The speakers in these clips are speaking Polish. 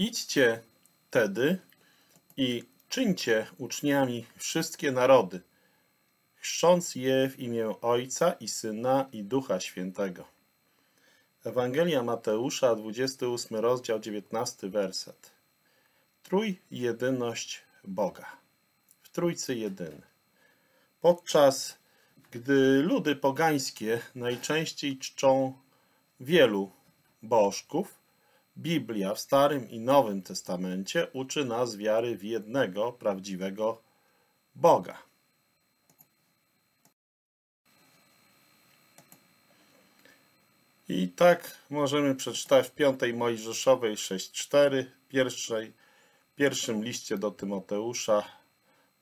Idźcie tedy i czyńcie uczniami wszystkie narody, chrzcząc je w imię Ojca i Syna i Ducha Świętego. Ewangelia Mateusza, 28 rozdział, 19 werset. Trójjedyność Boga. W Trójcy jedyny. Podczas gdy ludy pogańskie najczęściej czczą wielu bożków, Biblia w Starym i Nowym Testamencie uczy nas wiary w jednego prawdziwego Boga. I tak możemy przeczytać w 5 Mojżeszowej 6:4, pierwszym liście do Tymoteusza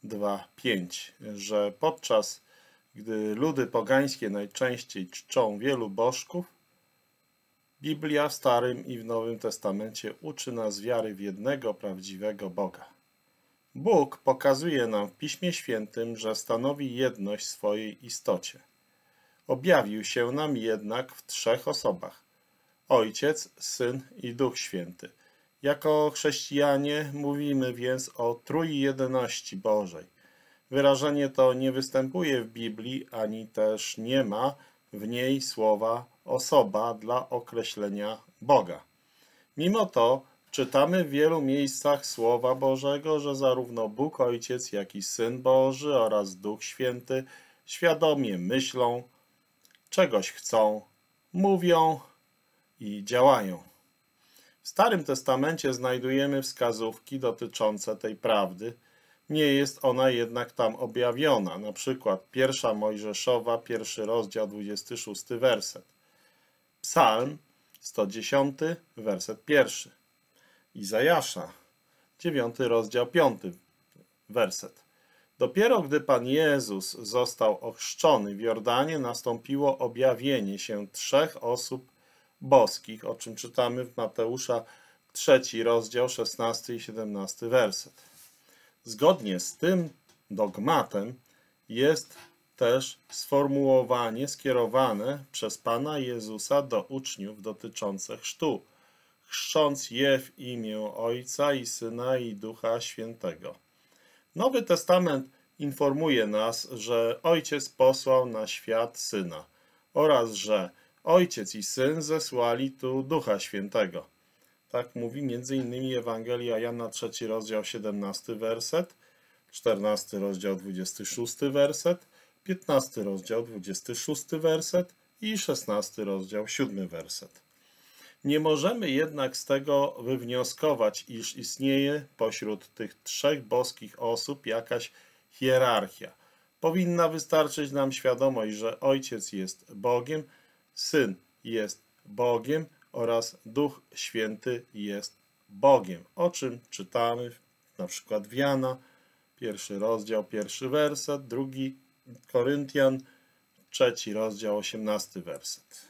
2:5, że podczas gdy ludy pogańskie najczęściej czczą wielu bożków, Biblia w Starym i w Nowym Testamencie uczy nas wiary w jednego prawdziwego Boga. Bóg pokazuje nam w Piśmie Świętym, że stanowi jedność w swojej istocie. Objawił się nam jednak w trzech osobach: Ojciec, Syn i Duch Święty. Jako chrześcijanie mówimy więc o trójjedyności Bożej. Wyrażenie to nie występuje w Biblii, ani też nie ma w niej słowa osoba dla określenia Boga. Mimo to czytamy w wielu miejscach Słowa Bożego, że zarówno Bóg Ojciec, jak i Syn Boży oraz Duch Święty świadomie myślą, czegoś chcą, mówią i działają. W Starym Testamencie znajdujemy wskazówki dotyczące tej prawdy. Nie jest ona jednak tam objawiona. Na przykład 1 Mojżeszowa, 1 rozdział, 26 werset. Psalm 110, werset 1. Izajasza, 9 rozdział, 5 werset. Dopiero gdy Pan Jezus został ochrzczony w Jordanie, nastąpiło objawienie się trzech osób boskich, o czym czytamy w Mateusza 3 rozdział, 16 i 17 werset. Zgodnie z tym dogmatem jest też sformułowanie skierowane przez Pana Jezusa do uczniów dotyczące chrztu, chrzcząc je w imię Ojca i Syna i Ducha Świętego. Nowy Testament informuje nas, że Ojciec posłał na świat Syna oraz że Ojciec i Syn zesłali tu Ducha Świętego. Tak mówi m.in. Ewangelia Jana 3 rozdział 17 werset, 14 rozdział 26 werset, 15 rozdział 26 werset i 16 rozdział 7 werset. Nie możemy jednak z tego wywnioskować, iż istnieje pośród tych trzech boskich osób jakaś hierarchia. Powinna wystarczyć nam świadomość, że Ojciec jest Bogiem, Syn jest Bogiem oraz Duch Święty jest Bogiem, o czym czytamy na przykład w Jana, 1 rozdział, 1 werset, 2 Koryntian, 3 rozdział, 18 werset.